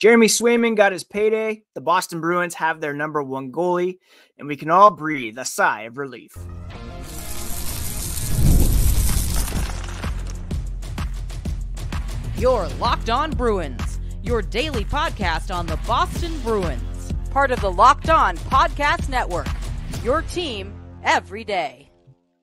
Jeremy Swayman got his payday, the Boston Bruins have their number one goalie, and we can all breathe a sigh of relief. Your Locked On Bruins, your daily podcast on the Boston Bruins, part of the Locked On Podcast Network, your team every day.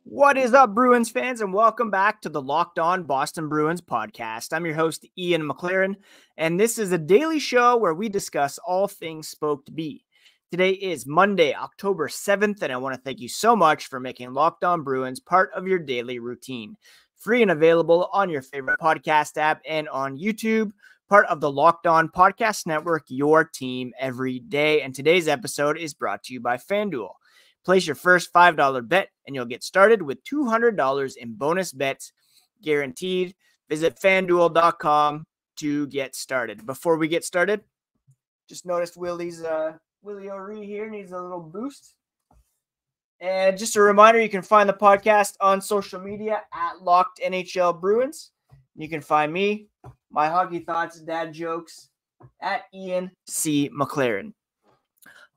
What is up, Bruins fans, and welcome back to the Locked On Boston Bruins podcast. I'm your host, Ian McLaren, and this is a daily show where we discuss all things Spoke to Be. Today is Monday, October 7th, and I want to thank you so much for making Locked On Bruins part of your daily routine. Free and available on your favorite podcast app and on YouTube, part of the Locked On Podcast Network, your team every day. And today's episode is brought to you by FanDuel. Place your first $5 bet and you'll get started with $200 in bonus bets guaranteed. Visit FanDuel.com to get started. Before we get started, just noticed Willie O'Ree here needs a little boost. And just a reminder, you can find the podcast on social media at LockedNHLBruins. You can find me, my hockey thoughts, dad jokes, at Ian C. McLaren.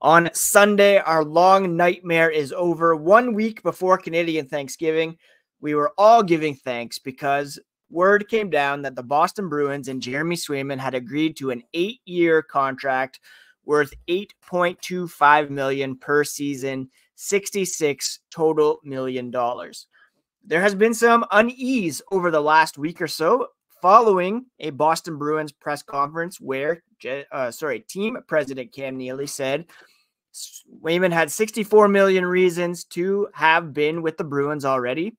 On Sunday, our long nightmare is over. 1 week before Canadian Thanksgiving, we were all giving thanks because word came down that the Boston Bruins and Jeremy Swayman had agreed to an 8-year contract worth $8.25 million per season, $66 million total. There has been some unease over the last week or so following a Boston Bruins press conference where team president Cam Neely said Swayman had 64 million reasons to have been with the Bruins already.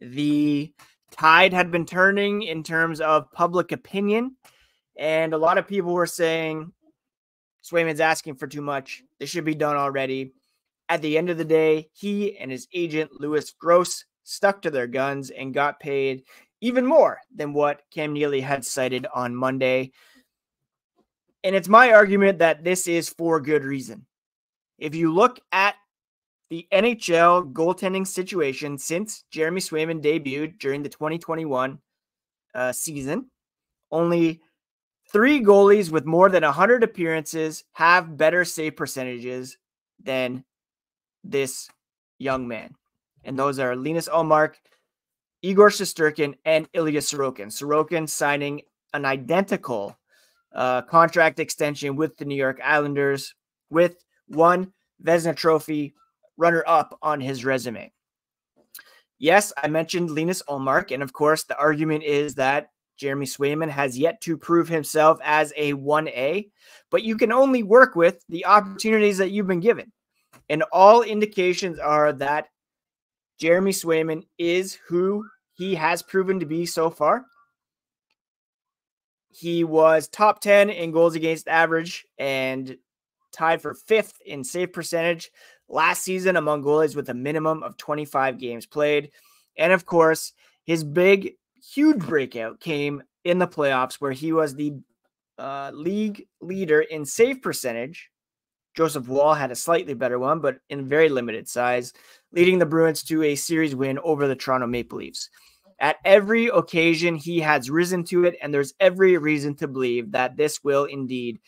The tide had been turning in terms of public opinion, and a lot of people were saying Swayman's asking for too much. This should be done already. At the end of the day, he and his agent, Lewis Gross, stuck to their guns and got paid even more than what Cam Neely had cited on Monday. And it's my argument that this is for good reason. If you look at the NHL goaltending situation since Jeremy Swayman debuted during the 2021 season, only 3 goalies with more than 100 appearances have better save percentages than this young man. And those are Linus Ullmark, Igor Shesterkin, and Ilya Sorokin. Sorokin signing an identical contract extension with the New York Islanders with 1 Vezina trophy runner-up on his resume. Yes, I mentioned Linus Ullmark, and of course the argument is that Jeremy Swayman has yet to prove himself as a 1A, but you can only work with the opportunities that you've been given. And all indications are that Jeremy Swayman is who he has proven to be so far. He was top 10 in goals against average and tied for 5th in save percentage last season among goalies with a minimum of 25 games played. And of course, his big, huge breakout came in the playoffs where he was the league leader in save percentage. Joseph Woll had a slightly better one, but in very limited size, leading the Bruins to a series win over the Toronto Maple Leafs. At every occasion, he has risen to it, and there's every reason to believe that this will indeed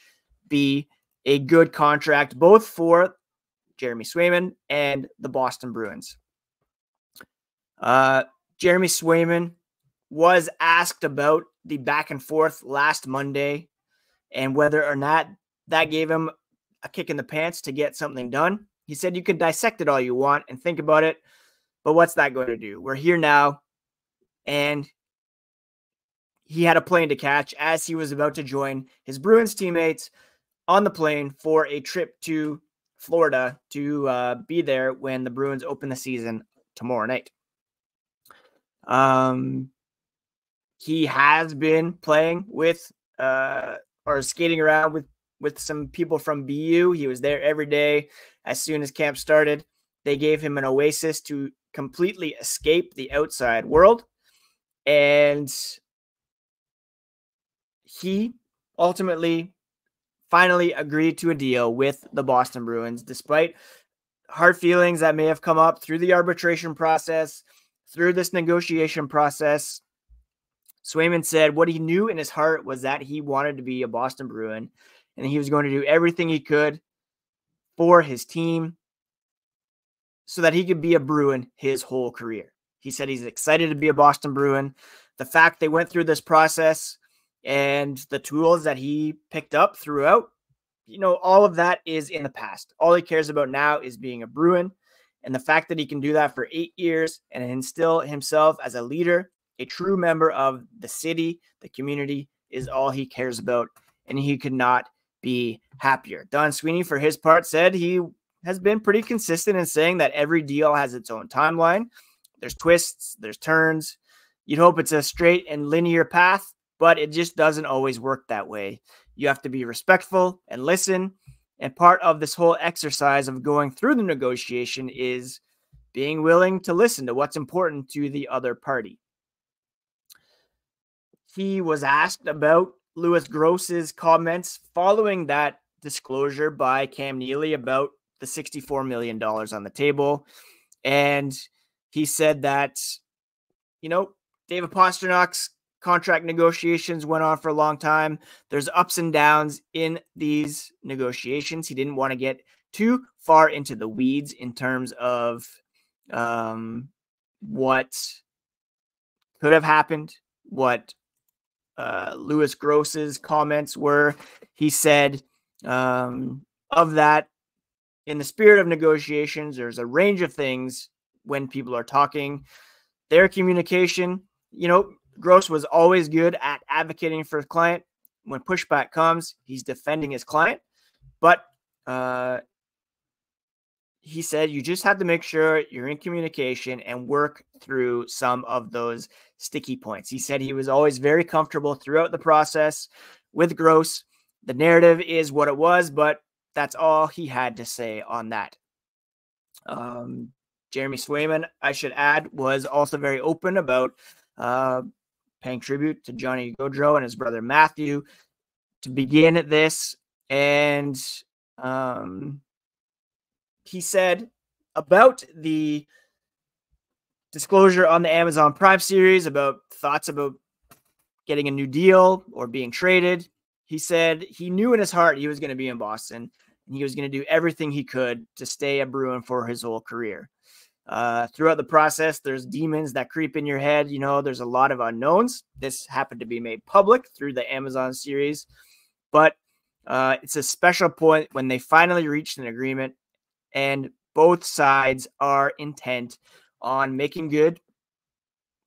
be a good contract, both for Jeremy Swayman and the Boston Bruins. Jeremy Swayman was asked about the back and forth last Monday and whether or not that gave him a kick in the pants to get something done. He said, you can dissect it all you want and think about it, but what's that going to do? We're here now. And he had a plane to catch as he was about to join his Bruins teammates on the plane for a trip to Florida to be there when the Bruins open the season tomorrow night. He has been playing with or skating around with some people from BU. He was there every day. As soon as camp started, they gave him an oasis to completely escape the outside world. And he ultimately finally agreed to a deal with the Boston Bruins, despite hard feelings that may have come up through the arbitration process, through this negotiation process. Swayman said what he knew in his heart was that he wanted to be a Boston Bruin, and he was going to do everything he could for his team so that he could be a Bruin his whole career. He said he's excited to be a Boston Bruin. The fact they went through this process and the tools that he picked up throughout, you know, all of that is in the past. All he cares about now is being a Bruin. And the fact that he can do that for 8 years and instill himself as a leader, a true member of the city, the community, is all he cares about. And he could not be happier. Don Sweeney, for his part, said he has been pretty consistent in saying that every deal has its own timeline. There's twists, there's turns. You'd hope it's a straight and linear path, but it just doesn't always work that way. You have to be respectful and listen. And part of this whole exercise of going through the negotiation is being willing to listen to what's important to the other party. He was asked about Lewis Gross's comments following that disclosure by Cam Neely about the $64 million on the table. And he said that, you know, David Pasternak's contract negotiations went on for a long time. There's ups and downs in these negotiations. He didn't want to get too far into the weeds in terms of what could have happened, what Lewis Gross's comments were. He said of that, in the spirit of negotiations, there's a range of things when people are talking. Their communication, you know, Gross was always good at advocating for his client. When pushback comes, he's defending his client. But he said you just have to make sure you're in communication and work through some of those sticky points. He said he was always very comfortable throughout the process with Gross. The narrative is what it was, but that's all he had to say on that. Jeremy Swayman, I should add, was also very open about paying tribute to Johnny Gaudreau and his brother Matthew to begin at this. And he said about the disclosure on the Amazon Prime series, about thoughts about getting a new deal or being traded. He said he knew in his heart he was going to be in Boston and he was going to do everything he could to stay a Bruin for his whole career. Throughout the process, there's demons that creep in your head. You know, there's a lot of unknowns. This happened to be made public through the Amazon series, but it's a special point when they finally reached an agreement and both sides are intent on making good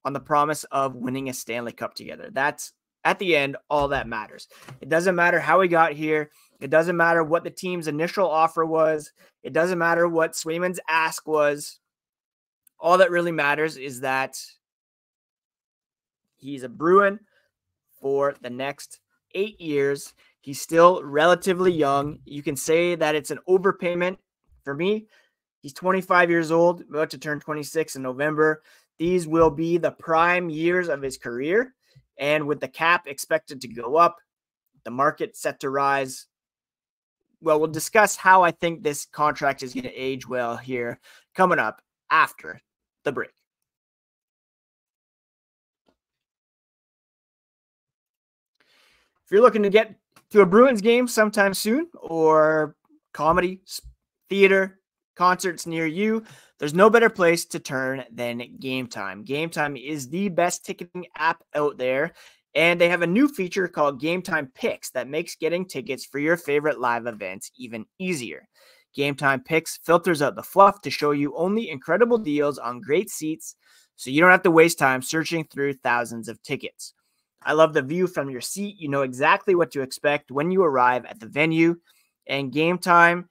on the promise of winning a Stanley Cup together. That's at the end, all that matters. It doesn't matter how we got here. It doesn't matter what the team's initial offer was. It doesn't matter what Swayman's ask was. All that really matters is that he's a Bruin for the next 8 years. He's still relatively young. You can say that it's an overpayment for me. He's 25 years old, about to turn 26 in November. These will be the prime years of his career. And with the cap expected to go up, the market set to rise. Well, we'll discuss how I think this contract is going to age well here coming up after the break. If you're looking to get to a Bruins game sometime soon, or comedy, theater, concerts near you, there's no better place to turn than GameTime. GameTime is the best ticketing app out there, and they have a new feature called GameTime Picks that makes getting tickets for your favorite live events even easier. GameTime Picks filters out the fluff to show you only incredible deals on great seats, so you don't have to waste time searching through thousands of tickets. I love the view from your seat. You know exactly what to expect when you arrive at the venue. And GameTime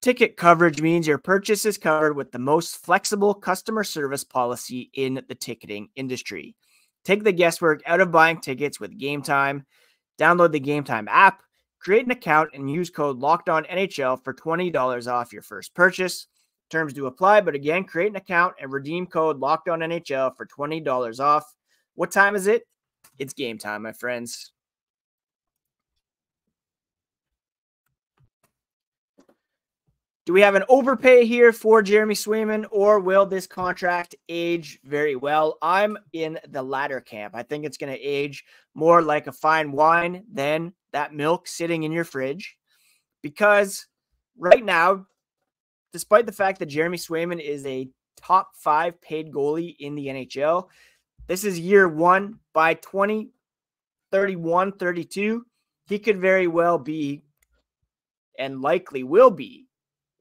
ticket coverage means your purchase is covered with the most flexible customer service policy in the ticketing industry. Take the guesswork out of buying tickets with GameTime. Download the GameTime app, create an account, and use code LOCKEDONNHL for $20 off your first purchase. Terms do apply, but again, create an account and redeem code LOCKEDONNHL for $20 off. What time is it? It's game time, my friends. Do we have an overpay here for Jeremy Swayman, or will this contract age very well? I'm in the latter camp. I think it's going to age more like a fine wine than that milk sitting in your fridge, because right now, despite the fact that Jeremy Swayman is a top 5 paid goalie in the NHL, this is year one. By 2031, 32, he could very well be, and likely will be,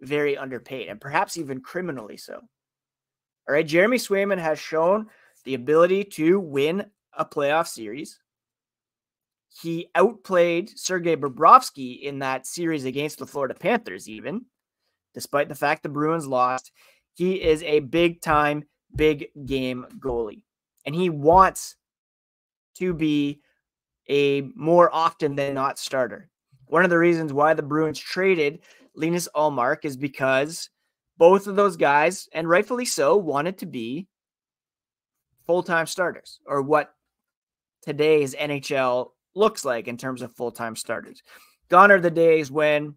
very underpaid, and perhaps even criminally so. All right, Jeremy Swayman has shown the ability to win a playoff series. He outplayed Sergey Bobrovsky in that series against the Florida Panthers, even despite the fact the Bruins lost. He is a big time, big game goalie, and he wants to be a more often than not starter. One of the reasons why the Bruins traded Linus Ullmark is because both of those guys, and rightfully so, wanted to be full-time starters, or what today's NHL looks like in terms of full-time starters. Gone are the days when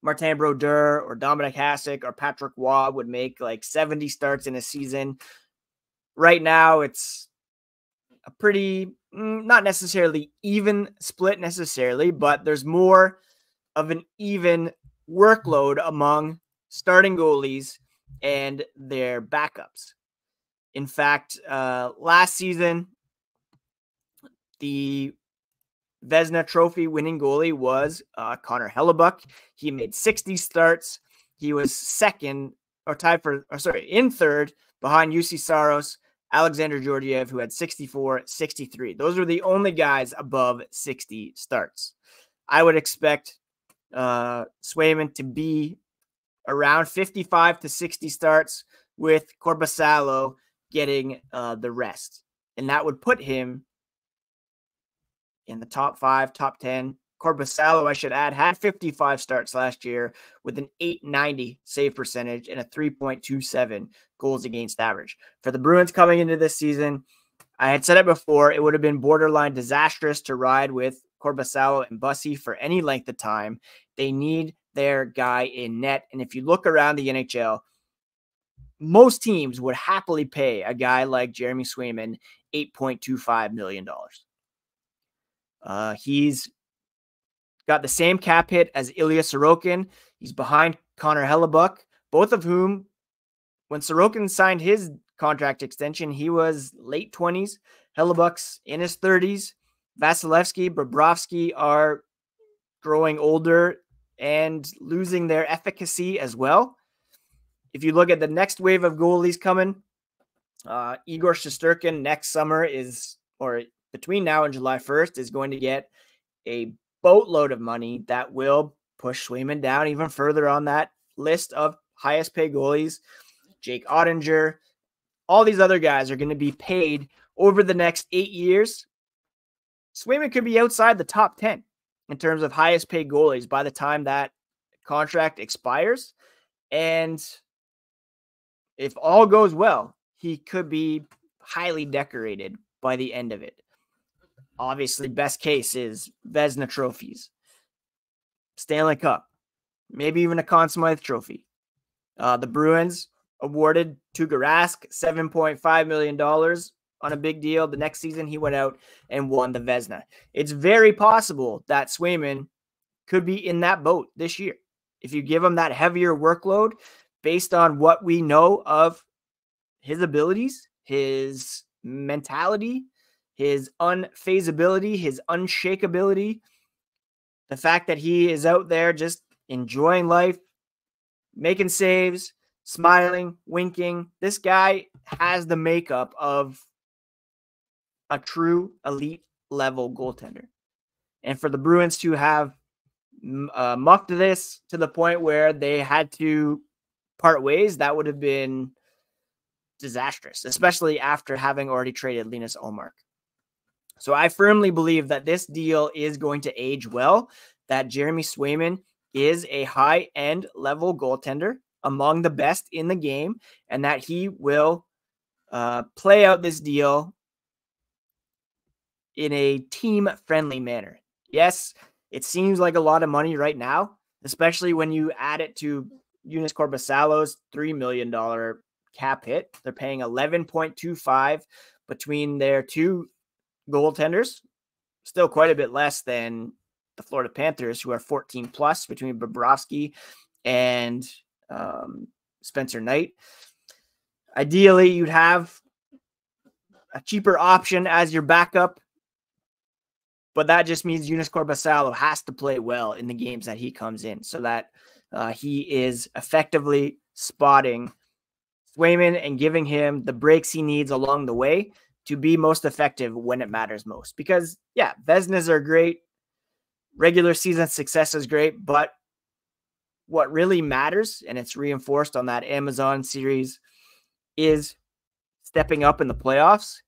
Martin Brodeur or Dominic Hasek or Patrick Waugh would make like 70 starts in a season. Right now, it's a pretty, not necessarily even split necessarily, but there's more of an even workload among starting goalies and their backups. In fact, last season, the Vezina trophy winning goalie was Connor Hellebuck. He made 60 starts. He was in third behind UC Saros, Alexander Georgiev, who had 64, 63. Those were the only guys above 60 starts. I would expect Swayman to be around 55 to 60 starts, with Korpisalo getting the rest. And that would put him in the top 5, top 10. Korpisalo, I should add, had 55 starts last year with an .890 save percentage and a 3.27 goals against average. For the Bruins coming into this season, I had said it before, it would have been borderline disastrous to ride with Korpisalo and Bussi for any length of time. They need their guy in net. And if you look around the NHL, most teams would happily pay a guy like Jeremy Swayman $8.25 million. He's got the same cap hit as Ilya Sorokin. He's behind Connor Hellebuck, both of whom, when Sorokin signed his contract extension, he was late 20s. Hellebuck's in his 30s. Vasilevsky, Bobrovsky are growing older and losing their efficacy as well. If you look at the next wave of goalies coming, Igor Shesterkin next summer is, or between now and July 1st, is going to get a boatload of money that will push Swayman down even further on that list of highest pay goalies. Jake Ottinger, all these other guys are going to be paid over the next 8 years. Swayman could be outside the top 10 in terms of highest paid goalies by the time that contract expires. And if all goes well, he could be highly decorated by the end of it. Obviously, best case is Vezina trophies, Stanley Cup, maybe even a Conn Smythe trophy. The Bruins awarded Tuukka Rask $7.5 million. On a big deal. The next season, he went out and won the Vezina. It's very possible that Swayman could be in that boat this year. If you give him that heavier workload, based on what we know of his abilities, his mentality, his unfazability, his unshakability, the fact that he is out there just enjoying life, making saves, smiling, winking. This guy has the makeup of a true elite level goaltender. And for the Bruins to have mucked this to the point where they had to part ways, that would have been disastrous, especially after having already traded Linus Ullmark. So I firmly believe that this deal is going to age well, that Jeremy Swayman is a high-end level goaltender among the best in the game, and that he will play out this deal in a team-friendly manner. Yes, it seems like a lot of money right now. especially when you add it to Joonas Korpisalo's $3 million cap hit. They're paying 11.25 between their two goaltenders, still quite a bit less than the Florida Panthers, who are 14 plus between Bobrovsky and Spencer Knight. Ideally, you'd have a cheaper option as your backup, but that just means Joonas Korpisalo has to play well in the games that he comes in, so that he is effectively spotting Swayman and giving him the breaks he needs along the way to be most effective when it matters most. Because, yeah, Vezinas are great. Regular season success is great, but what really matters, and it's reinforced on that Amazon series, is stepping up in the playoffs.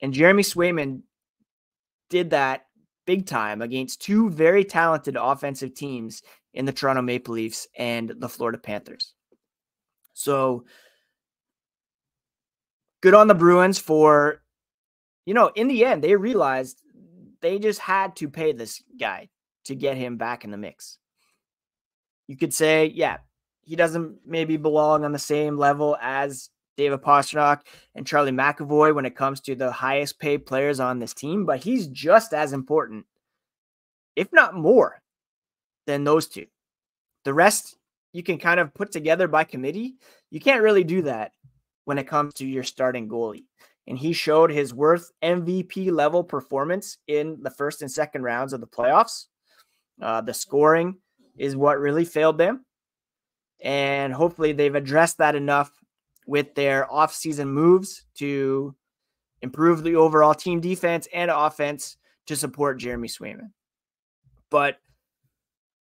And Jeremy Swayman did that big time against two very talented offensive teams in the Toronto Maple Leafs and the Florida Panthers. So good on the Bruins for, you know, in the end, they realized they just had to pay this guy to get him back in the mix. You could say, yeah, he doesn't maybe belong on the same level as David Pastrnak and Charlie McAvoy when it comes to the highest paid players on this team, but he's just as important, if not more, than those two. The rest you can kind of put together by committee. You can't really do that when it comes to your starting goalie. And he showed his worth MVP level performance in the first and second rounds of the playoffs. The scoring is what really failed them. And hopefully they've addressed that enough with their offseason moves to improve the overall team defense and offense to support Jeremy Swayman. But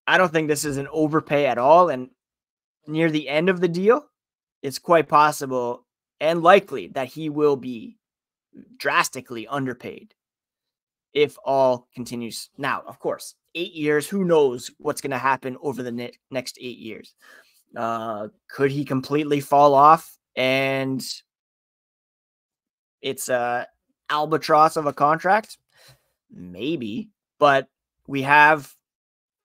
I don't think this is an overpay at all. And near the end of the deal, it's quite possible and likely that he will be drastically underpaid if all continues. Now, of course, 8 years, who knows what's going to happen over the next 8 years. Could he completely fall off? And it's an albatross of a contract? Maybe, but we have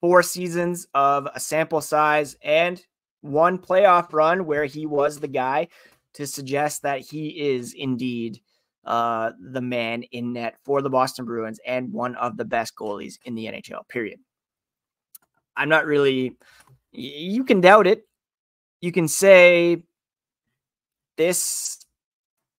4 seasons of a sample size and one playoff run where he was the guy to suggest that he is indeed the man in net for the Boston Bruins and one of the best goalies in the NHL, period. I'm not really... You can doubt it. You can say this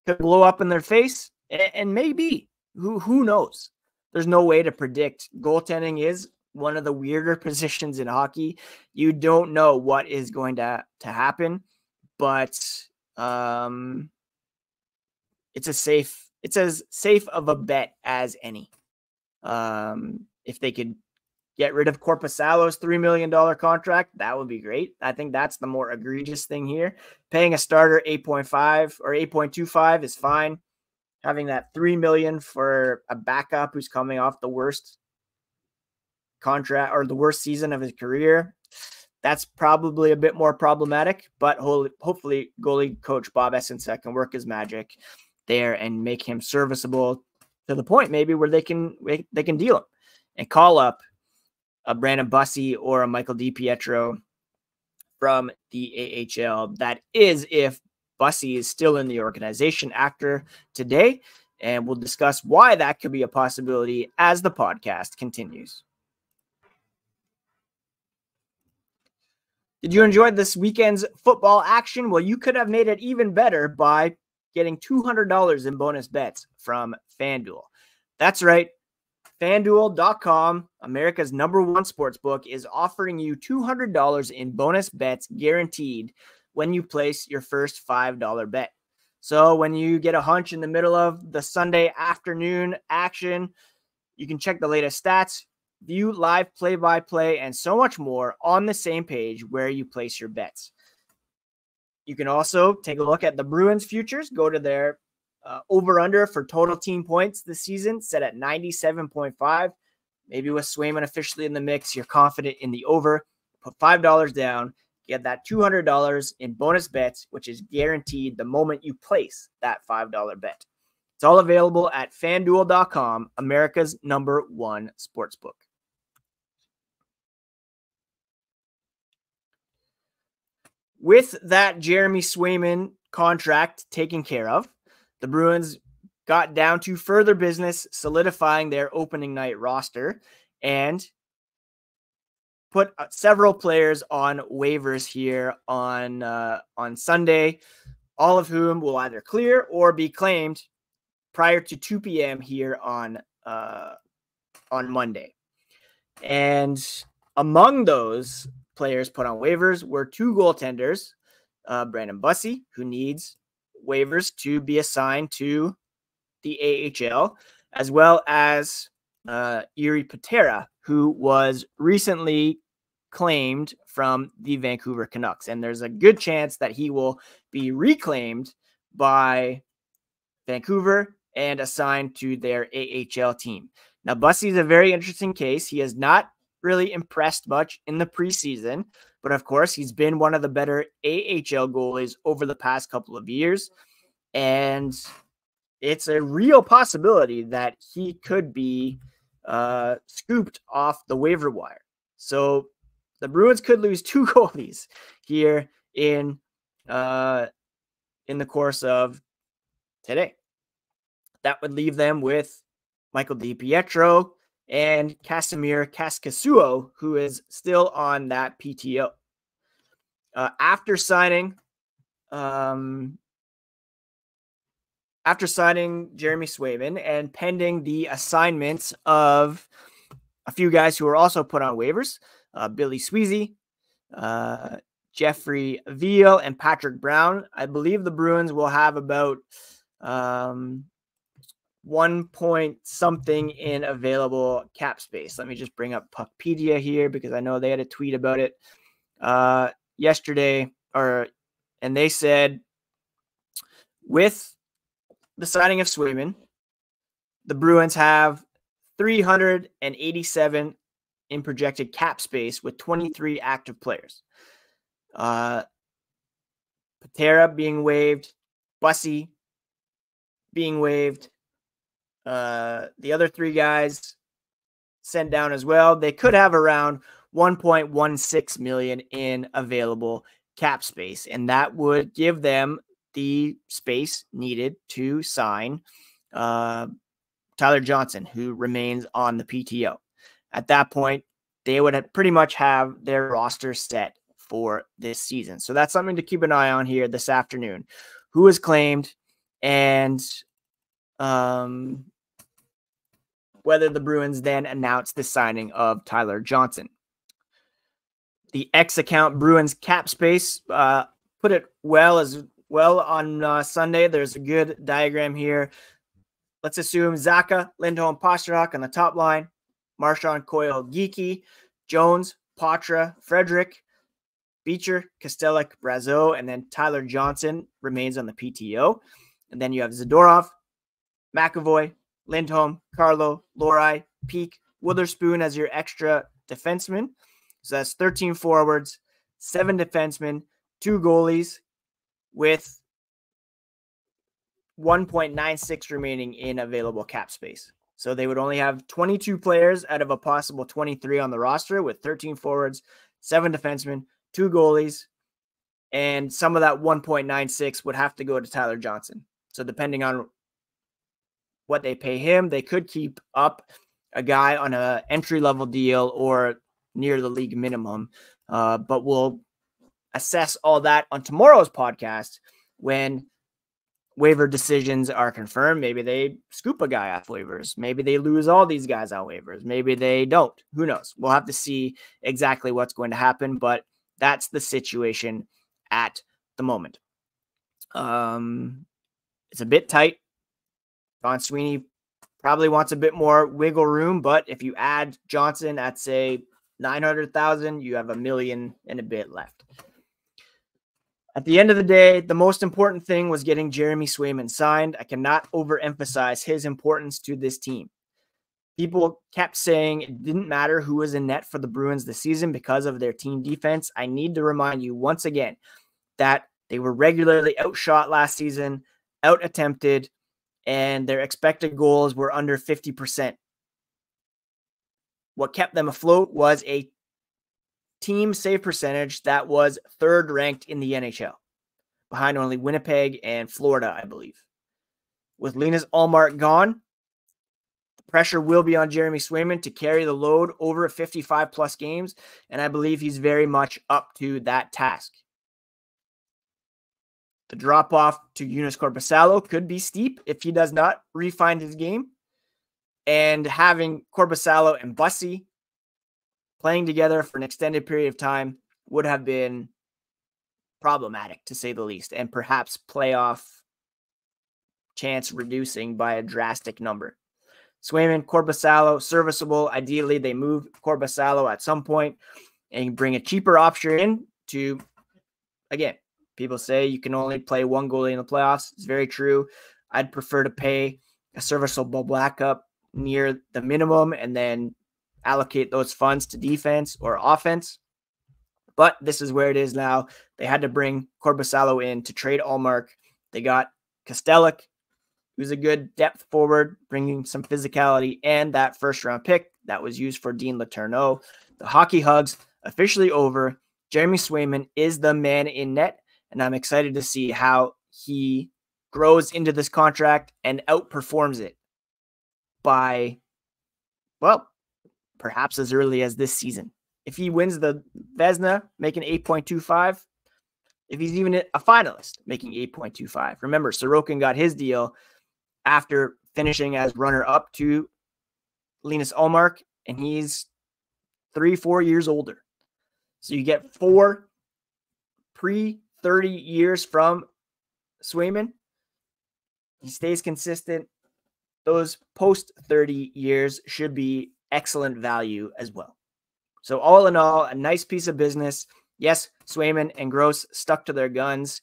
could blow up in their face, and maybe. Who knows? There's no way to predict. Goaltending is one of the weirder positions in hockey. You don't know what is going to happen, but... it's as safe of a bet as any. If they could get rid of Korpisalo's $3 million contract, that would be great. I think that's the more egregious thing here. Paying a starter 8.5 or 8.25 is fine. Having that $3 million for a backup who's coming off the worst contract or the worst season of his career, that's probably a bit more problematic, but hopefully goalie coach Bob Esensack can work his magic there and make him serviceable to the point maybe where they can deal him and call up a Brandon Bussi or a Michael DiPietro from the AHL. That is if Bussi is still in the organization after today, and we'll discuss why that could be a possibility as the podcast continues. Did you enjoy this weekend's football action? Well, you could have made it even better by getting $200 in bonus bets from FanDuel. That's right. FanDuel.com, America's #1 sportsbook, is offering you $200 in bonus bets guaranteed when you place your first $5 bet. So when you get a hunch in the middle of the Sunday afternoon action, you can check the latest stats, view live play-by-play, and so much more on the same page where you place your bets. You can also take a look at the Bruins futures. Go to their over-under for total team points this season, set at 97.5. Maybe with Swayman officially in the mix, you're confident in the over. Put $5 down. Get that $200 in bonus bets, which is guaranteed the moment you place that $5 bet. It's all available at FanDuel.com, America's #1 sportsbook. with that Jeremy Swayman contract taken care of, the Bruins got down to further business, solidifying their opening night roster and put several players on waivers here on Sunday, all of whom will either clear or be claimed prior to 2 p.m. here on Monday. And among those players put on waivers were two goaltenders, Brandon Bussi, who needs waivers to be assigned to the AHL, as well as Iri Patera, who was recently claimed from the Vancouver Canucks. And there's a good chance that he will be reclaimed by Vancouver and assigned to their AHL team. Now, Bussi is a very interesting case. He has not really impressed much in the preseason, but of course, he's been one of the better AHL goalies over the past couple of years. And it's a real possibility that he could be scooped off the waiver wire. So the Bruins could lose two goalies here in the course of today. That would leave them with Michael DiPietro and Casimir Kaskasuo, who is still on that PTO. After signing Jeremy Swayman and pending the assignments of a few guys who were also put on waivers, Billy Sweezy, Jeffrey Veal, and Patrick Brown, I believe the Bruins will have about 1 point something in available cap space. Let me just bring up Puckpedia here because I know they had a tweet about it yesterday, and they said with the signing of Swayman, the Bruins have 387 in projected cap space with 23 active players. Patera being waived, Bussi being waived, the other three guys sent down as well. They could have around 1.16 million in available cap space, and that would give them the space needed to sign Tyler Johnson, who remains on the PTO. At that point, they would have pretty much have their roster set for this season. So that's something to keep an eye on here this afternoon. Who is claimed and whether the Bruins then announce the signing of Tyler Johnson. The X account Bruins cap space put it well on Sunday. There's a good diagram here. Let's assume Zaka, Lindholm, Pastrnak on the top line, Marchand, Coyle, Geekie, Jones, Patra, Frederick, Beecher, Kastelic, Brazeau, and then Tyler Johnson remains on the PTO. And then you have Zadorov, McAvoy, Lindholm, Carlo, Lori, Peak, Witherspoon as your extra defenseman. So that's 13 forwards, 7 defensemen, 2 goalies, with 1.96 remaining in available cap space. So they would only have 22 players out of a possible 23 on the roster, with 13 forwards, 7 defensemen, 2 goalies, and some of that 1.96 would have to go to Tyler Johnson. So depending on what they pay him, they could keep up a guy on an entry-level deal or near the league minimum, but we'll assess all that on tomorrow's podcast when waiver decisions are confirmed. Maybe they scoop a guy off waivers. Maybe they lose all these guys on waivers. Maybe they don't. Who knows? We'll have to see exactly what's going to happen, but that's the situation at the moment. It's a bit tight. Don Sweeney probably wants a bit more wiggle room, but if you add Johnson at, say, 900,000, you have $1 million and a bit left. At the end of the day, the most important thing was getting Jeremy Swayman signed. I cannot overemphasize his importance to this team. People kept saying it didn't matter who was in net for the Bruins this season because of their team defense. I need to remind you once again that they were regularly outshot last season, out-attempted, and their expected goals were under 50%. What kept them afloat was a team save percentage that was third ranked in the NHL, behind only Winnipeg and Florida, I believe. With Linus Ullmark gone, the pressure will be on Jeremy Swayman to carry the load over 55-plus games, and I believe he's very much up to that task. The drop-off to Joonas Korpisalo could be steep if he does not refine his game. And having Korpisalo and Bussi playing together for an extended period of time would have been problematic, to say the least, and perhaps playoff chance reducing by a drastic number. Swayman, Korpisalo, serviceable. Ideally, they move Korpisalo at some point and bring a cheaper option in to, again, people say you can only play one goalie in the playoffs. It's very true. I'd prefer to pay a serviceable backup near the minimum and then allocate those funds to defense or offense. But this is where it is now. They had to bring Korpisalo in to trade Ullmark. They got Kastelic, who's a good depth forward, bringing some physicality, and that first-round pick that was used for Dean Letourneau. The hockey hug's officially over. Jeremy Swayman is the man in net, and I'm excited to see how he grows into this contract and outperforms it by, well, perhaps as early as this season. If he wins the Vezina, making 8.25, if he's even a finalist, making 8.25. Remember, Sorokin got his deal after finishing as runner-up to Linus Ullmark, and he's 3-4 years older. So you get 4 pre-30 years from Swayman. He stays consistent. Those post-30 years should be excellent value as well. So all in all, a nice piece of business. Yes, Swayman and Gross stuck to their guns.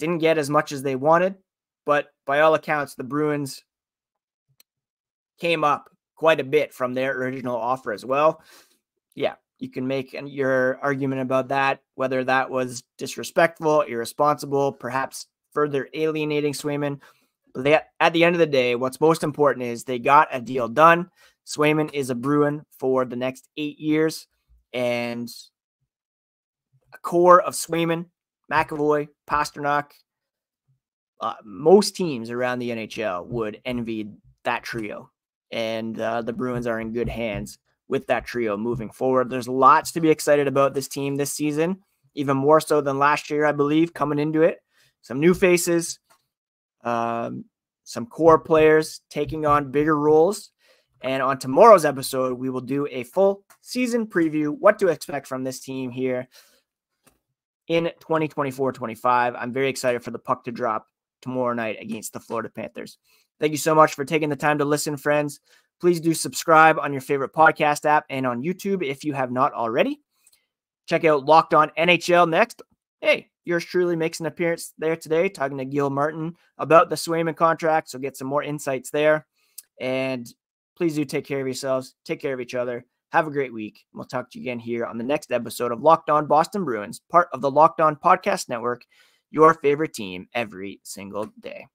Didn't get as much as they wanted, but by all accounts, the Bruins came up quite a bit from their original offer as well. Yeah, you can make your argument about that, whether that was disrespectful, irresponsible, perhaps further alienating Swayman. But at the end of the day, what's most important is they got a deal done. Swayman is a Bruin for the next 8 years, and a core of Swayman, McAvoy, Pastrnak, most teams around the NHL would envy that trio, and the Bruins are in good hands with that trio moving forward. There's lots to be excited about this team this season, even more so than last year, I believe, coming into it. Some new faces, some core players taking on bigger roles. And on tomorrow's episode, we will do a full season preview, what to expect from this team here in 2024-25. I'm very excited for the puck to drop tomorrow night against the Florida Panthers. Thank you so much for taking the time to listen, friends. Please do subscribe on your favorite podcast app and on YouTube if you have not already. Check out Locked On NHL next. Hey, yours truly makes an appearance there today, talking to Gil Martin about the Swayman contract, so get some more insights there. And please do take care of yourselves. Take care of each other. Have a great week. And we'll talk to you again here on the next episode of Locked On Boston Bruins, part of the Locked On Podcast Network, your favorite team every single day.